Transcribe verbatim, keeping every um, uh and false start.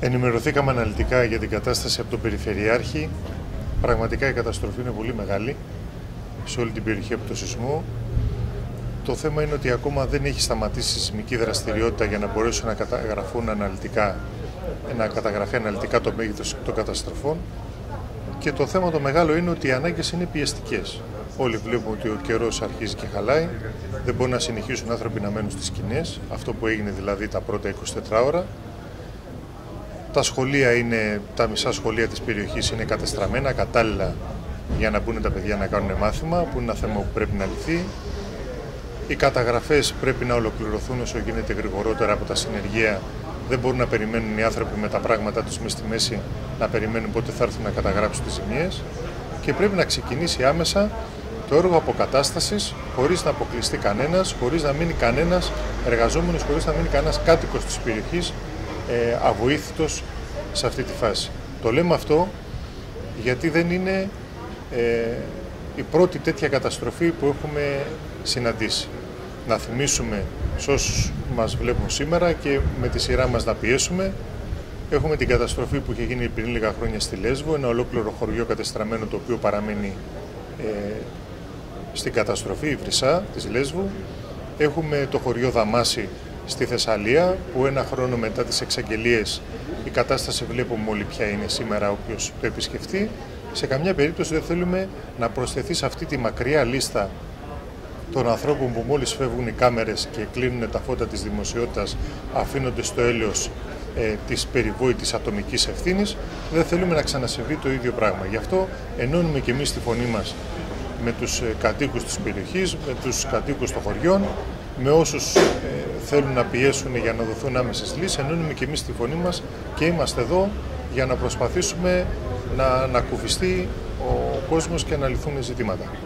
Ενημερωθήκαμε αναλυτικά για την κατάσταση από τον Περιφερειάρχη. Πραγματικά η καταστροφή είναι πολύ μεγάλη σε όλη την περιοχή από το σεισμό. Το θέμα είναι ότι ακόμα δεν έχει σταματήσει η σεισμική δραστηριότητα για να μπορέσουν να καταγραφούν αναλυτικά, να καταγραφεί αναλυτικά το μέγεθος των καταστροφών. Και το θέμα το μεγάλο είναι ότι οι ανάγκες είναι πιεστικές. Όλοι βλέπουμε ότι ο καιρός αρχίζει και χαλάει. Δεν μπορούν να συνεχίσουν άνθρωποι να μένουν στις σκηνές. Αυτό που έγινε δηλαδή τα πρώτα είκοσι τέσσερις ώρα. Τα σχολεία είναι, τα μισά σχολεία της περιοχής είναι κατεστραμμένα, κατάλληλα για να μπουν τα παιδιά να κάνουν μάθημα, που είναι ένα θέμα που πρέπει να λυθεί. Οι καταγραφές πρέπει να ολοκληρωθούν όσο γίνεται γρηγορότερα από τα συνεργεία. Δεν μπορούν να περιμένουν οι άνθρωποι με τα πράγματα τους μες στη μέση να περιμένουν πότε θα έρθουν να καταγράψουν τις ζημιές. Και πρέπει να ξεκινήσει άμεσα το έργο αποκατάστασης, χωρίς να αποκλειστεί κανένας, χωρίς να μείνει κανένας εργαζόμενος, χωρίς να μείνει κανένας κάτοικος της περιοχής ε, αβοήθητος σε αυτή τη φάση. Το λέμε αυτό γιατί δεν είναι ε, η πρώτη τέτοια καταστροφή που έχουμε συναντήσει. Να θυμίσουμε σε όσους μας βλέπουν σήμερα και με τη σειρά μας να πιέσουμε. Έχουμε την καταστροφή που είχε γίνει πριν λίγα χρόνια στη Λέσβο, ένα ολόκληρο χωριό κατεστραμμένο το οποίο παραμένει ε, στην καταστροφή, η Βρυσά της Λέσβου. Έχουμε το χωριό Δαμάση στη Θεσσαλία που ένα χρόνο μετά τις εξαγγελίες η κατάσταση βλέπουμε όλη ποια είναι σήμερα όποιος το επισκεφτεί. Σε καμιά περίπτωση δεν θέλουμε να προσθεθεί σε αυτή τη μακριά λίστα των ανθρώπων που μόλις φεύγουν οι κάμερες και κλείνουν τα φώτα της δημοσιότητας, αφήνονται στο έλεος ε, της περιβόητης ατομικής ευθύνης, δεν θέλουμε να ξανασυμβεί το ίδιο πράγμα. Γι' αυτό ενώνουμε και εμείς τη φωνή μας με τους κατοίκους της περιοχής, με τους κατοίκους των χωριών, με όσους ε, θέλουν να πιέσουν για να δοθούν άμεσες λύσεις, ενώνουμε και εμείς τη φωνή μας και είμαστε εδώ για να προσπαθήσουμε να, να κουβιστεί ο κόσμος και να λυθούν ζητήματα.